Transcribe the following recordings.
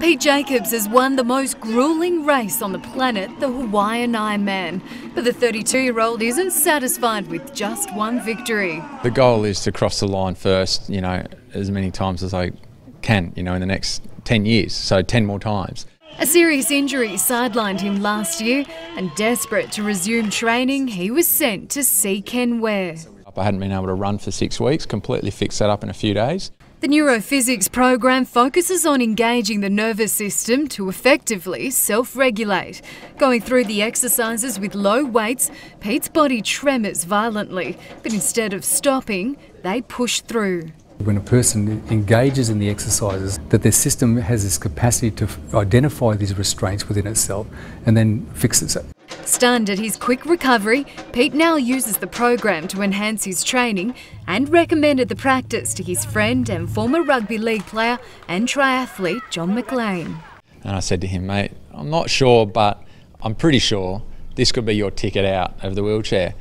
Pete Jacobs has won the most gruelling race on the planet, the Hawaiian Ironman. But the 32-year-old isn't satisfied with just one victory. The goal is to cross the line first, you know, as many times as I can, you know, in the next 10 years, so 10 more times. A serious injury sidelined him last year, and desperate to resume training, he was sent to see Ken Ware. I hadn't been able to run for 6 weeks, completely fixed that up in a few days. The NeuroPhysics program focuses on engaging the nervous system to effectively self-regulate. Going through the exercises with low weights, Pete's body tremors violently, but instead of stopping, they push through. When a person engages in the exercises, that their system has this capacity to identify these restraints within itself and then fixes it. Stunned at his quick recovery, Pete now uses the program to enhance his training and recommended the practice to his friend and former rugby league player and triathlete John McLean. And I said to him, mate, I'm not sure, but I'm pretty sure this could be your ticket out of the wheelchair.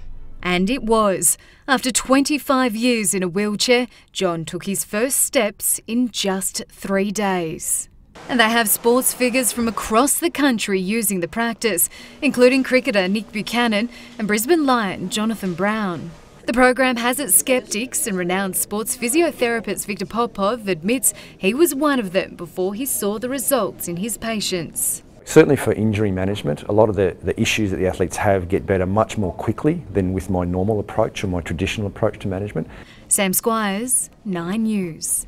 And it was. After 25 years in a wheelchair, John took his first steps in just 3 days. And they have sports figures from across the country using the practice, including cricketer Nick Buchanan and Brisbane Lion Jonathan Brown. The program has its skeptics, and renowned sports physiotherapist Viktor Popov admits he was one of them before he saw the results in his patients. Certainly for injury management, a lot of the issues that the athletes have get better much more quickly than with my normal approach or my traditional approach to management. Sam Squires, 9 News.